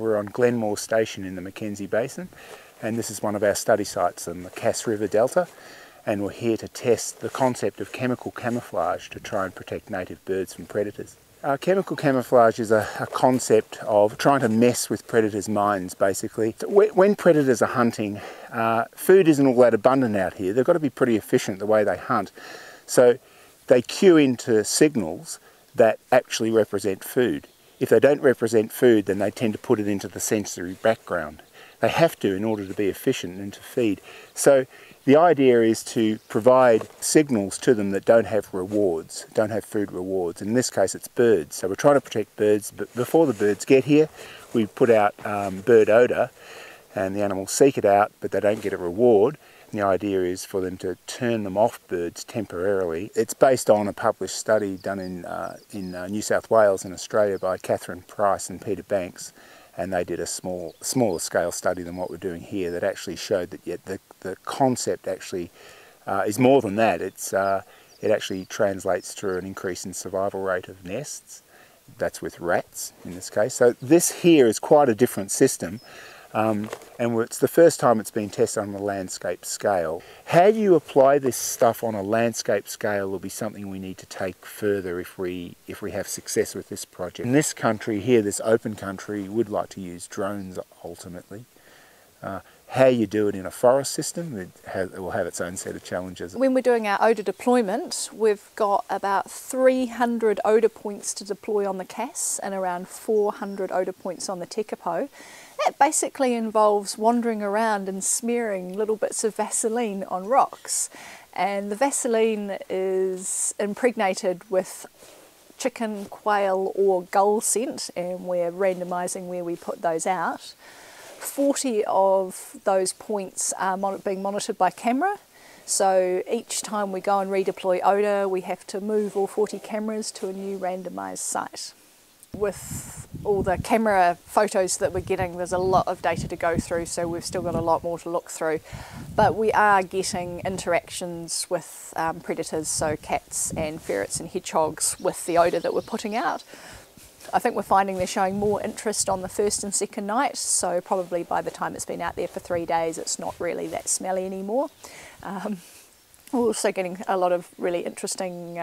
We're on Glenmore Station in the Mackenzie Basin, and this is one of our study sites in the Cass River Delta, and we're here to test the concept of chemical camouflage to try and protect native birds from predators. Chemical camouflage is a concept of trying to mess with predators' minds, basically. So when predators are hunting, food isn't all that abundant out here. They've got to be pretty efficient the way they hunt. So they cue into signals that actually represent food. If they don't represent food, then they tend to put it into the sensory background. They have to in order to be efficient and to feed. So the idea is to provide signals to them that don't have rewards, don't have food rewards. In this case, it's birds. So we're trying to protect birds, but before the birds get here, we put out bird odour, and the animals seek it out, but they don't get a reward. And the idea is for them to turn them off birds temporarily. It's based on a published study done in New South Wales in Australia by Catherine Price and Peter Banks, and they did a smaller scale study than what we're doing here that actually showed that the concept actually is more than that. It actually translates through an increase in survival rate of nests. That's with rats in this case. So this here is quite a different system. And it's the first time it's been tested on a landscape scale. How you apply this stuff on a landscape scale will be something we need to take further if we have success with this project. In this country here, this open country, we'd like to use drones ultimately. How you do it in a forest system, it will have its own set of challenges. When we're doing our odour deployment, we've got about 300 odour points to deploy on the Cass and around 400 odour points on the Tekapo. That basically involves wandering around and smearing little bits of Vaseline on rocks. And the Vaseline is impregnated with chicken, quail or gull scent, and we're randomising where we put those out. 40 of those points are being monitored by camera, so each time we go and redeploy odour we have to move all 40 cameras to a new randomised site. With all the camera photos that we're getting, there's a lot of data to go through, so we've still got a lot more to look through, but we are getting interactions with predators, so cats and ferrets and hedgehogs, with the odour that we're putting out. I think we're finding they're showing more interest on the first and second night, so probably by the time it's been out there for 3 days it's not really that smelly anymore. We're also getting a lot of really interesting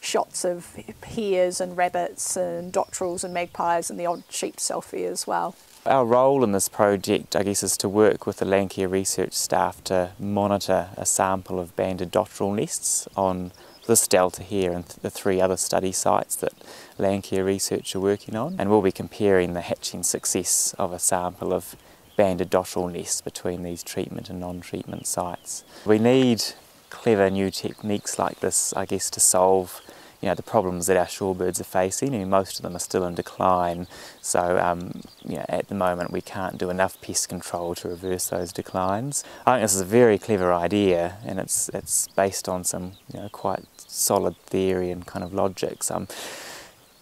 shots of hares and rabbits and dotterels and magpies and the odd sheep selfie as well. Our role in this project, I guess, is to work with the Landcare Research staff to monitor a sample of banded dotterel nests on this delta here and the three other study sites that Landcare Research are working on, and we'll be comparing the hatching success of a sample of banded dotterel nests between these treatment and non-treatment sites. We need clever new techniques like this, I guess, to solve the problems that our shorebirds are facing. I mean, most of them are still in decline, so at the moment we can't do enough pest control to reverse those declines. I think this is a very clever idea, and it's based on some quite solid theory and kind of logic. So I'm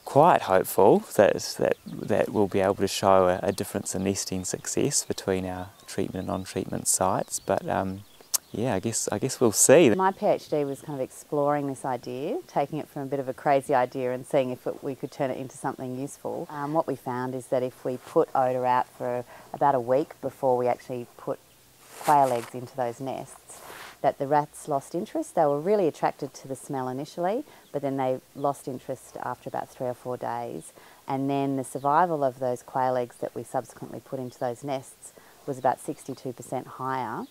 quite hopeful that we'll be able to show a difference in nesting success between our treatment and non-treatment sites, but yeah, I guess we'll see. My PhD was kind of exploring this idea, taking it from a bit of a crazy idea and seeing if we could turn it into something useful. What we found is that if we put odour out for about a week before we actually put quail eggs into those nests, that the rats lost interest. They were really attracted to the smell initially, but then they lost interest after about 3 or 4 days. And then the survival of those quail eggs that we subsequently put into those nests was about 62% higher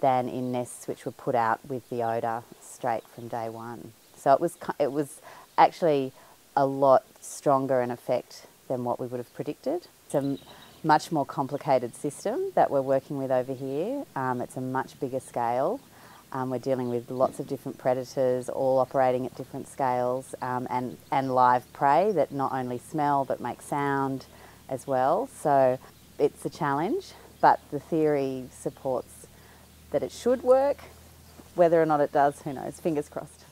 than in nests which were put out with the odour straight from day one. So it was actually a lot stronger an effect than what we would have predicted. It's a much more complicated system that we're working with over here. It's a much bigger scale. We're dealing with lots of different predators, all operating at different scales, and live prey that not only smell but make sound as well. So it's a challenge, but the theory supports that it should work. Whether or not it does, who knows? Fingers crossed.